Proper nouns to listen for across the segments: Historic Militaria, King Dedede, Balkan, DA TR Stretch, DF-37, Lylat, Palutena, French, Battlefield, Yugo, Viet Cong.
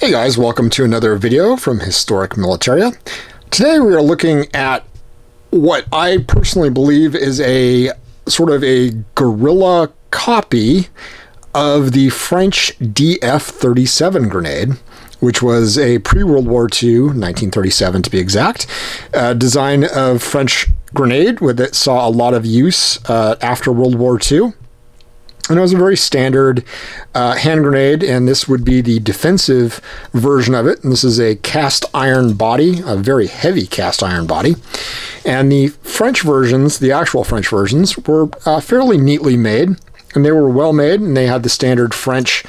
Hey guys, welcome to another video from Historic Militaria. Today we are looking at what I personally believe is a sort of a guerrilla copy of the French DF-37 grenade, which was a pre-World War II, 1937 to be exact, design of French grenade that saw a lot of use after World War II. And it was a very standard hand grenade, and this would be the defensive version of it. And this is a cast iron body, a very heavy cast iron body. And the French versions, the actual French versions, were fairly neatly made, and they were well made, and they had the standard French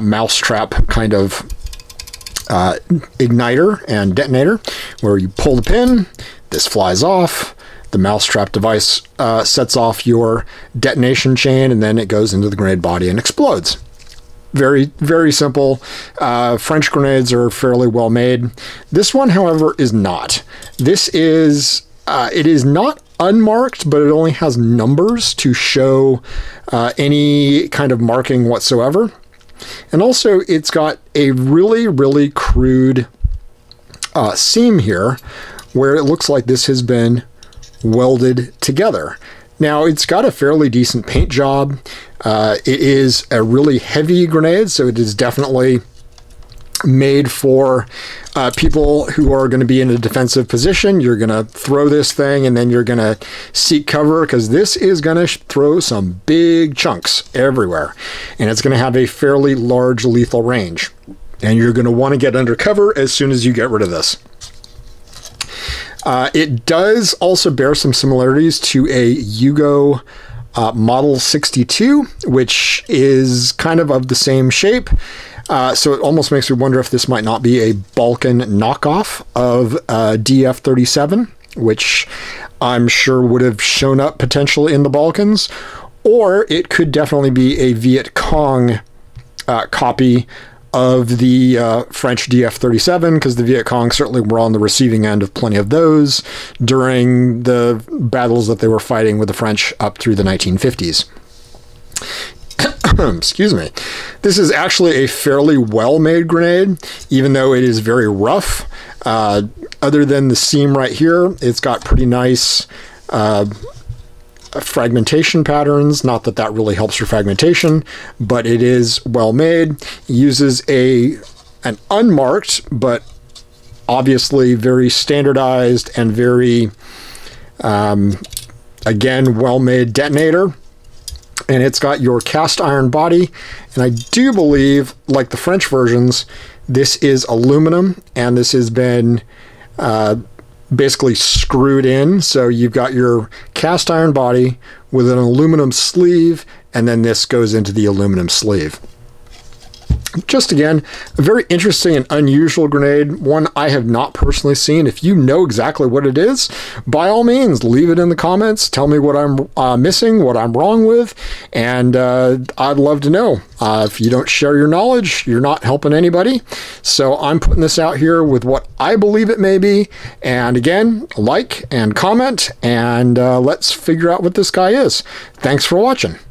mousetrap kind of igniter and detonator, where you pull the pin, this flies off. The mousetrap device sets off your detonation chain, and then it goes into the grenade body and explodes. Very, very simple. French grenades are fairly well made. This one, however, is not. This is, it is not unmarked, but it only has numbers to show any kind of marking whatsoever. And also, it's got a really, really crude seam here, where it looks like this has been welded together. Now, it's got a fairly decent paint job. It is a really heavy grenade, so it is definitely made for people who are going to be in a defensive position. You're going to throw this thing, and then you're going to seek cover, because this is going to throw some big chunks everywhere, and it's going to have a fairly large lethal range, and you're going to want to get under cover as soon as you get rid of this. It does also bear some similarities to a Yugo Model 62, which is kind of the same shape. So it almost makes me wonder if this might not be a Balkan knockoff of DF-37, which I'm sure would have shown up potentially in the Balkans. Or it could definitely be a Viet Cong copy of the French DF-37, because the Viet Cong certainly were on the receiving end of plenty of those during the battles that they were fighting with the French up through the 1950s. Excuse me. This is actually a fairly well-made grenade, even though it is very rough. Other than the seam right here, it's got pretty nice fragmentation patterns. Not that that really helps for fragmentation, but it is well made. Uses an unmarked, but obviously very standardized and very, again, well made detonator. And it's got your cast iron body. And I do believe, like the French versions, this is aluminum, and this has been basically screwed in. So you've got your cast iron body with an aluminum sleeve, and then this goes into the aluminum sleeve. Just again, a very interesting and unusual grenade, one I have not personally seen. If you know exactly what it is, by all means, leave it in the comments. Tell me what I'm missing, what I'm wrong with, and I'd love to know. If you don't share your knowledge, you're not helping anybody. So I'm putting this out here with what I believe it may be. And again, like and comment, and let's figure out what this guy is. Thanks for watching.